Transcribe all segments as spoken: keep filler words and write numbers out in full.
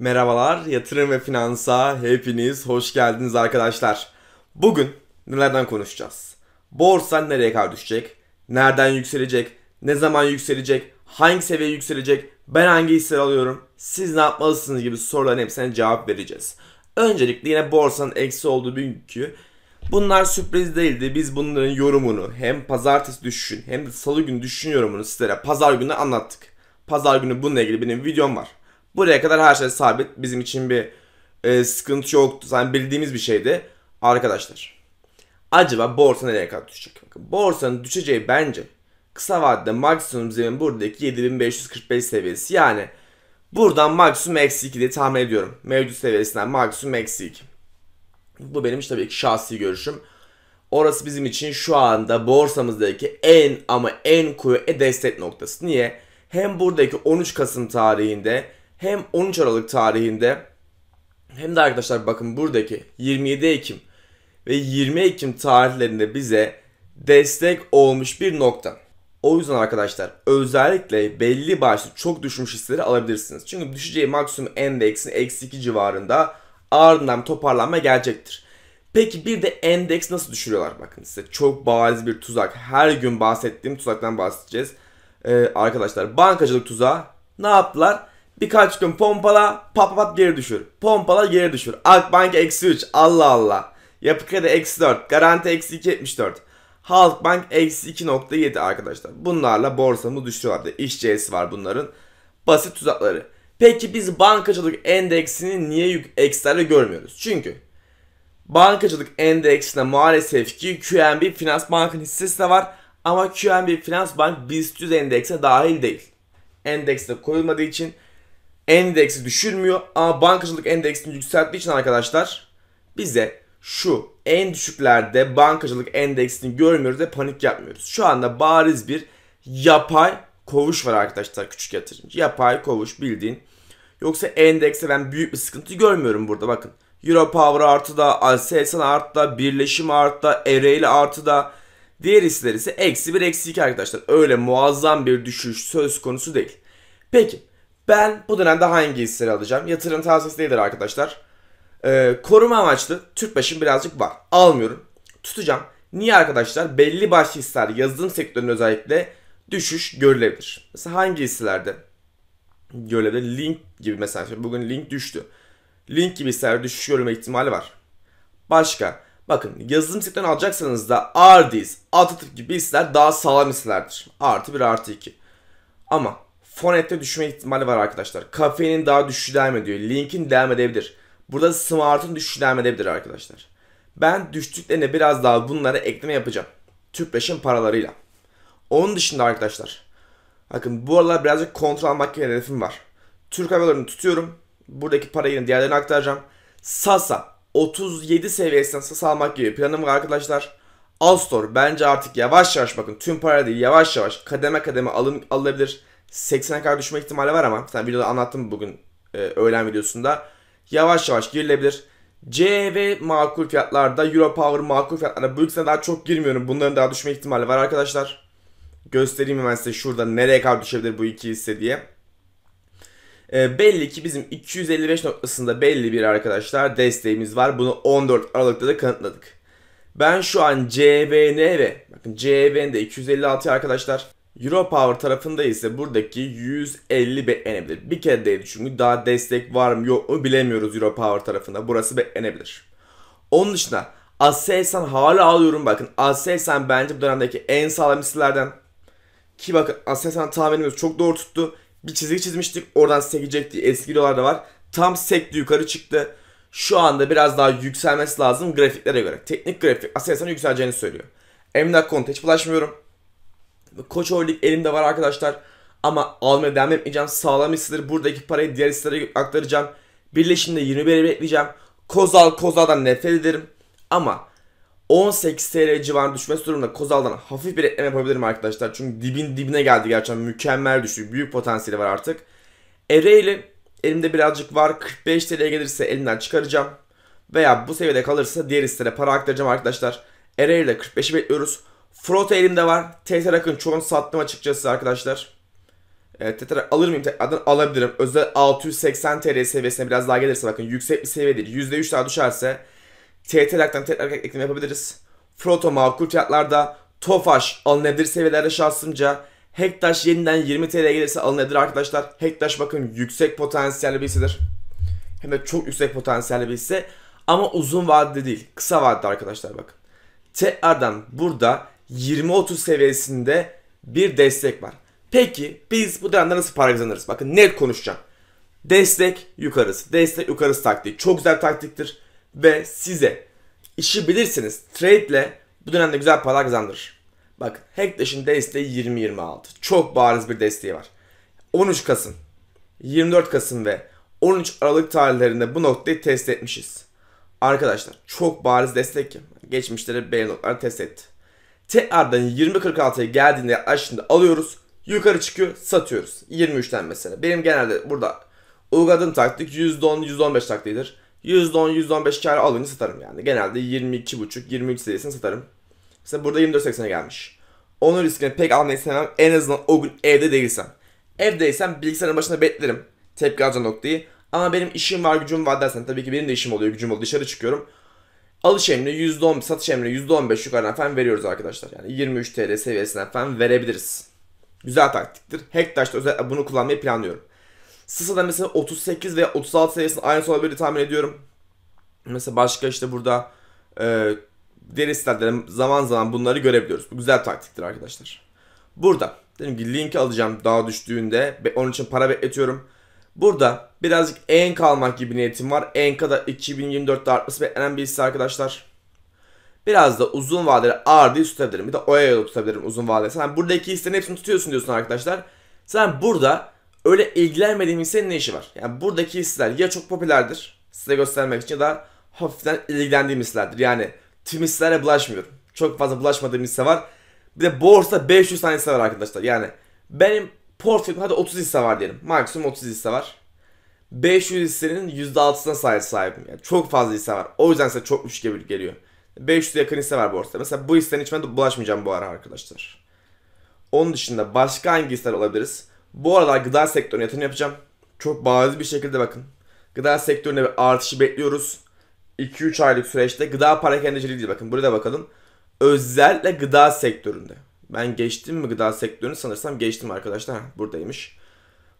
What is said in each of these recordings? Merhabalar, yatırım ve finansa hepiniz hoş geldiniz arkadaşlar. Bugün nelerden konuşacağız? Borsa nereye kadar düşecek? Nereden yükselecek? Ne zaman yükselecek? Hangi seviye yükselecek? Ben hangi hisseleri alıyorum? Siz ne yapmalısınız gibi soruların hepsine cevap vereceğiz. Öncelikle yine borsanın eksi olduğu bir günkü. Bunlar sürpriz değildi. Biz bunların yorumunu hem pazartesi düşüşün hem de salı günü düşüşün yorumunu sizlere pazar günü anlattık. Pazar günü bununla ilgili benim videom var. Buraya kadar her şey sabit. Bizim için bir e, sıkıntı yoktu. Yani bildiğimiz bir şeydi. Arkadaşlar, acaba borsa nereye kadar düşecek? Bakın, borsanın düşeceği bence kısa vadede maksimum zemin buradaki yedi bin beş yüz kırk beş seviyesi. Yani buradan maksimum eksi iki diye tahmin ediyorum. Mevcut seviyesinden maksimum eksi iki. Bu benim işte tabii ki şahsi görüşüm. Orası bizim için şu anda borsamızdaki en ama en kuvvetli destek noktası. Niye? Hem buradaki on üç Kasım tarihinde hem on üç Aralık tarihinde hem de arkadaşlar bakın buradaki yirmi yedi Ekim ve yirmi Ekim tarihlerinde bize destek olmuş bir nokta. O yüzden arkadaşlar özellikle belli başlı çok düşmüş hisseleri alabilirsiniz. Çünkü düşeceği maksimum endeksin eksi iki civarında, ardından toparlanma gelecektir. Peki bir de endeks nasıl düşürüyorlar? Bakın size çok bariz bir tuzak. Her gün bahsettiğim tuzaktan bahsedeceğiz. Ee, arkadaşlar bankacılık tuzağı ne yaptılar? Birkaç gün pompala, pat pat geri düşür. Pompala geri düşür. Akbank eksi üç. Allah Allah. Yapı Kredi eksi dört. Garanti eksi iki virgül yetmiş dört. Halkbank eksi iki virgül yedi arkadaşlar. Bunlarla borsamı düşürüyorlar. İşçesi var bunların. Basit tuzakları. Peki biz bankacılık endeksini niye yük eksilerle görmüyoruz? Çünkü bankacılık endeksinde maalesef ki Q N B Finansbank'ın hissesi de var. Ama Q N B Finansbank BİST yüz endekse dahil değil. Endekste koyulmadığı için endeksi düşürmüyor ama bankacılık endeksini yükselttiği için arkadaşlar bize şu en düşüklerde bankacılık endeksini görmüyoruz ve panik yapmıyoruz. Şu anda bariz bir yapay kovuş var arkadaşlar, küçük yatırımcı. Yapay kovuş bildiğin. Yoksa endekse ben büyük bir sıkıntı görmüyorum burada bakın. Euro Power artıda, Aselsan artıda, Birleşim artıda, Ereğli artıda. Diğer hisseler ise eksi bir, eksi iki arkadaşlar. Öyle muazzam bir düşüş söz konusu değil. Peki. Ben bu dönemde hangi hisseleri alacağım? Yatırım tavsiyesi değildir arkadaşlar. Ee, koruma amaçlı Türkbaş'ın birazcık var. Almıyorum. Tutacağım. Niye arkadaşlar? Belli başlı hisseler, yazılım sektörünün özellikle düşüş görülebilir. Mesela hangi hisselerde görülebilir? Link gibi mesela. Bugün Link düştü. Link gibi hisseler düşüş görülme ihtimali var. Başka. Bakın yazılım sektörünü alacaksanız da Ardis, Altıtip gibi hisseler daha sağlam hisselerdir. Artı bir, artı iki. Ama Fonet'te düşme ihtimali var arkadaşlar. Kafeinin daha düşüşü devam ediyor. Link'in devam edebilir. Burada Smart'ın düşüşü devam edebilir arkadaşlar. Ben düştüklerine biraz daha bunlara ekleme yapacağım. Tüpraş'ın paralarıyla. Onun dışında arkadaşlar. Bakın bu aralar birazcık kontrol almak gibi hedefim var. Türk Havayolları'nı tutuyorum. Buradaki parayı diğerlerine aktaracağım. Sasa otuz yedi seviyesinden Sasa almak gibi planım var arkadaşlar. Alstor bence artık yavaş yavaş bakın tüm para değil yavaş yavaş kademe kademe alın, alınabilir. seksene kadar düşme ihtimali var ama zaten videoda anlattım bugün e, öğlen videosunda. Yavaş yavaş girilebilir. C B N makul fiyatlarda, Euro Power makul fiyatlarda. Bu ikisine daha çok girmiyorum. Bunların daha düşme ihtimali var arkadaşlar. Göstereyim hemen size şurada nereye kadar düşebilir bu iki hisse diye. E, belli ki bizim iki yüz elli beş noktasında belli bir arkadaşlar desteğimiz var. Bunu on dört Aralık'ta da kanıtladık. Ben şu an C B N ve bakın C B N'de iki yüz elli altı arkadaşlar. Euro Power tarafında ise buradaki yüz elli beklenebilir. Bir kere değil çünkü daha destek var mı yok mu bilemiyoruz Euro Power tarafında. Burası beklenebilir. Onun dışında Aselsan hala alıyorum bakın. Aselsan bence bu dönemdeki en sağlam hisselerden. Ki bakın Aselsan tahminimiz çok doğru tuttu. Bir çizgi çizmiştik oradan sekecek diye eski dolar da var. Tam sekti yukarı çıktı. Şu anda biraz daha yükselmesi lazım grafiklere göre. Teknik grafik Aselsan yükseleceğini söylüyor. Emlak konuda hiç bulaşmıyorum. Koç Holding elimde var arkadaşlar ama almaya devam etmeyeceğim. Sağlam hisseleri buradaki parayı diğer hisselere aktaracağım. Birleşimde yirmi bire bekleyeceğim. Kozal, Kozal'dan nefret ederim. Ama on sekiz T L civarı düşmesi durumunda Kozal'dan hafif bir ekleme yapabilirim arkadaşlar. Çünkü dibin dibine geldi gerçekten mükemmel düştü. Büyük potansiyeli var artık. Ereğli elimde birazcık var. kırk beş T L'ye gelirse elimden çıkaracağım. Veya bu seviyede kalırsa diğer hisselere para aktaracağım arkadaşlar. Ereğli'de kırk beşi bekliyoruz. Frota elimde var. T T R A K'ın çoğunu sattım açıkçası arkadaşlar. E, TTRAK alır mıyım? Adını alabilirim. Özel altı yüz seksen TL seviyesine biraz daha gelirse, bakın yüksek bir seviye değil, yüzde üç daha düşerse TTRAK'tan tekrar ekleme yapabiliriz. Frota makul fiyatlarda, TOFAŞ alınabilir seviyelerde şahsımca. Hektaş yeniden yirmi TL'ye gelirse alınabilir arkadaşlar. Hektaş bakın yüksek potansiyelli bir hissedir. Hem de çok yüksek potansiyelli bir hisse. Ama uzun vadede değil, kısa vadede arkadaşlar bakın. Tekrardan burada yirmi otuz seviyesinde bir destek var. Peki biz bu dönemde nasıl para kazanırız? Bakın net konuşacağım. Destek yukarısı, destek yukarısı taktiği çok güzel bir taktiktir. Ve size işi bilirsiniz, trade ile bu dönemde güzel paralar kazandırır. Bakın Hektaş'ın desteği yirmi yirmi altı. Çok bariz bir desteği var. on üç Kasım, yirmi dört Kasım ve on üç Aralık tarihlerinde bu noktayı test etmişiz. Arkadaşlar çok bariz destek, geçmişleri belli noktaları test etti. Tekrardan yirmi kırk altıya geldiğinde yaklaştığında alıyoruz. Yukarı çıkıyor, satıyoruz. yirmi üçten mesela. Benim genelde burada uyguladığım taktik yüzde on yüzde on beş taktiğidir. yüzde on yüzde on beş kârı alınca satarım yani. Genelde yirmi iki buçuk yirmi üç seviyesini satarım. Mesela burada yirmi dört seksene gelmiş. Onun riskini pek almayı istemem. En azından o gün evde değilsem. Evdeysem bilgisayarın başında beklerim tepki alacağım noktayı. Ama benim işim var gücüm var dersen, tabii ki benim de işim oluyor gücüm oluyor, dışarı çıkıyorum. Alış emri yüzde on, satış emri yüzde on beş yukarıdan falan veriyoruz arkadaşlar. Yani yirmi üç TL seviyesinden falan verebiliriz. Güzel taktiktir. Hektaş'ta özellikle bunu kullanmayı planlıyorum. Sasa'da mesela otuz sekiz ve otuz altı seviyesinde aynısı olabilir tahmin ediyorum. Mesela başka işte burada e, deri sitelerim zaman zaman bunları görebiliyoruz. Bu güzel taktiktir arkadaşlar. Burada dedim ki linki alacağım daha düştüğünde. Onun için para bekletiyorum. Burada birazcık Enka almak gibi niyetim var. Enka'da iki bin yirmi dörtte artması beklenen bir hisse arkadaşlar. Biraz da uzun vadeli Ardis tutabilirim. Bir de Oya tutabilirim uzun vadeli. Sen buradaki hisselerin hepsini tutuyorsun diyorsun arkadaşlar. Sen burada öyle ilgilenmediğim hissenin ne işi var? Yani buradaki hisseler ya çok popülerdir size göstermek için ya da hafiften ilgilendiğim hisselerdir. Yani tüm hisselere bulaşmıyorum. Çok fazla bulaşmadığım hisse var. Bir de borsa beş yüz tane hisse var arkadaşlar. Yani benim portföyüm hadi otuz hisse var diyelim. Maksimum otuz hisse var. beş yüz hissenin yüzde altısına sahibim. Yani çok fazla hisse var. O yüzden size çokmuş gibi geliyor. beş yüze yakın hisse var borsada. Mesela bu hissenin içine bulaşmayacağım bu ara arkadaşlar. Onun dışında başka hangi hisseler olabiliriz? Bu aralar gıda sektörüne yatırım yapacağım. Çok bariz bir şekilde bakın. Gıda sektörüne bir artışı bekliyoruz. iki üç aylık süreçte gıda perakendeciliği değil. Bakın buraya da bakalım. Özellikle gıda sektöründe. Ben geçtim mi gıda sektörünü sanırsam geçtim arkadaşlar. Heh, buradaymış.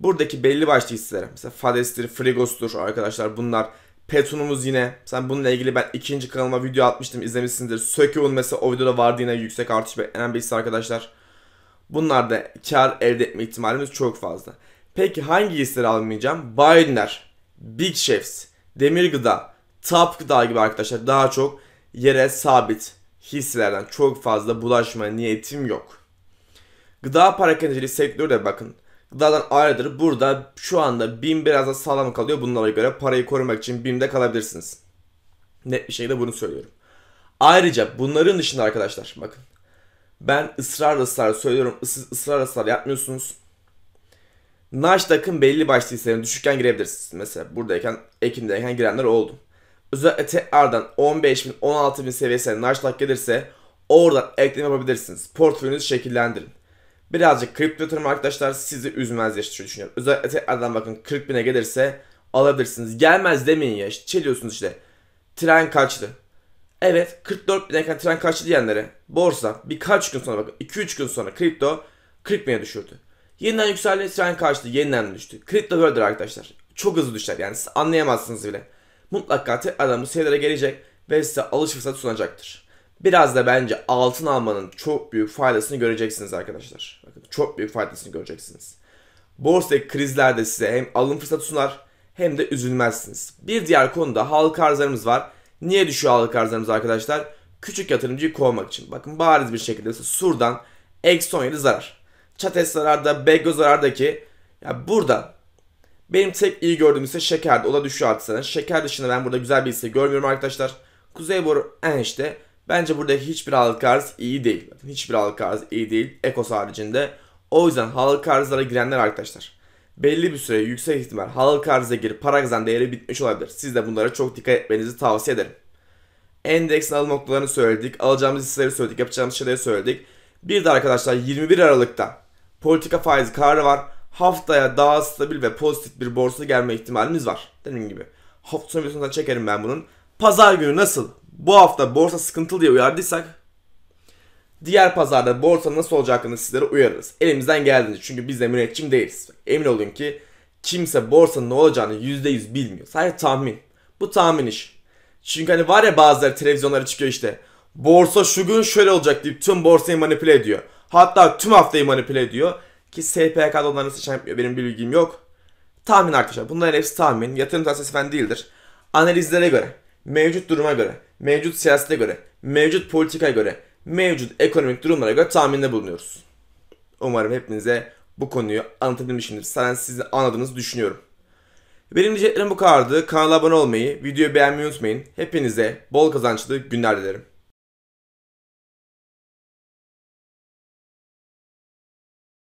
Buradaki belli başlı hisseler. Mesela Fadestir, Frigostur arkadaşlar bunlar. Petunumuz yine. Sen bununla ilgili ben ikinci kanalıma video atmıştım, izlemişsinizdir. Sökü'nün mesela o videoda vardı yine yüksek artış beklenen bir hisse arkadaşlar. Bunlarda kar elde etme ihtimalimiz çok fazla. Peki hangi hisseleri almayacağım? Bidenler, Big Chefs, Demir Gıda, Tap Gıda gibi arkadaşlar daha çok yere sabit hisselerden çok fazla bulaşma niyetim yok. Gıda perakendeciliği sektörü de bakın. Gıdadan ayrıdır. Burada şu anda BİM biraz da sağlam kalıyor. Bunlara göre parayı korumak için BİM'de kalabilirsiniz. Net bir şekilde bunu söylüyorum. Ayrıca bunların dışında arkadaşlar bakın. Ben ısrar ısrar söylüyorum. Siz ısrar ısrar yapmıyorsunuz. Nasdaq'ın belli başlı hisselerine düşükken girebilirsiniz. Mesela buradayken, Ekim'deyken girenler oldu. Özellikle tekrardan on beş bin on altı bin seviyesine Nasdaq gelirse oradan ekleme yapabilirsiniz. Portföyünüzü şekillendirin. Birazcık kripto yatırım arkadaşlar sizi üzmez diye düşünüyorum. Özellikle tekrardan bakın kırk bine gelirse alabilirsiniz. Gelmez demeyin ya. İşte çeliyorsunuz işte. Tren kaçtı. Evet kırk dört bin'deyken tren kaçtı diyenlere borsa birkaç gün sonra bakın iki üç gün sonra kripto kırk bine düşürdü. Yeniden yükseldi, tren kaçtı, yeniden düştü. Kripto böyledir arkadaşlar. Çok hızlı düşer yani siz anlayamazsınız bile. Mutlaka tekrardan bu seviyelere gelecek ve size alış fırsatı sunacaktır. Biraz da bence altın almanın çok büyük faydasını göreceksiniz arkadaşlar. Bakın çok büyük faydasını göreceksiniz. Borsadaki krizlerde size hem alım fırsatı sunar hem de üzülmezsiniz. Bir diğer konuda halka arzlarımız var. Niye düşüyor halka arzlarımız arkadaşlar? Küçük yatırımcıyı kovmak için. Bakın bariz bir şekilde Sur'dan eksi on yedi zarar. Çates zararda, Bego zarardaki. Ya burada benim tek iyi gördüğüm ise şekerdi. O da düşüyor artık sana. Şeker dışında ben burada güzel bir hisse görmüyorum arkadaşlar. Kuzey boru en işte. Bence buradaki hiçbir halka arz iyi değil. Hiçbir halka arz iyi değil. Ekos haricinde. O yüzden halka arzlara girenler arkadaşlar. Belli bir süre yüksek ihtimal halka arıza girip para kazan değeri bitmiş olabilir. Siz de bunlara çok dikkat etmenizi tavsiye ederim. Endeksin alım noktalarını söyledik. Alacağımız hisseleri söyledik. Yapacağımız şeyleri söyledik. Bir de arkadaşlar yirmi bir Aralık'ta politika faizi kararı var. haftaya daha stabil ve pozitif bir borsa gelme ihtimalimiz var. Dediğim gibi hafta sonu videosundan çekerim ben bunun. Pazar günü nasıl? Bu hafta borsa sıkıntılı diye uyardıysak diğer pazarda borsa nasıl olacağı hakkında sizlere uyarırız. Elimizden geldiğince, çünkü biz de müneccim değiliz. Emin olun ki kimse borsanın ne olacağını yüzde yüz bilmiyor. Sadece tahmin. Bu tahmin iş. Çünkü hani var ya, bazıları televizyonlara çıkıyor işte. Borsa şu gün şöyle olacak deyip tüm borsayı manipüle ediyor. Hatta tüm haftayı manipüle ediyor. Ki S P K'da onların seçen yapmıyor. Benim bir bilgim yok. Tahmin arkadaşlar. Bunların hepsi tahmin. Yatırım tavsiyesi falan değildir. Analizlere göre, mevcut duruma göre, mevcut siyasete göre, mevcut politikaya göre, mevcut ekonomik durumlara göre tahminde bulunuyoruz. Umarım hepinize bu konuyu anlatabilmişimdir. Sen sizi anladığınızı düşünüyorum. Benim diyeceklerim bu kadardı. Kanala abone olmayı, videoyu beğenmeyi unutmayın. Hepinize bol kazançlı günler dilerim.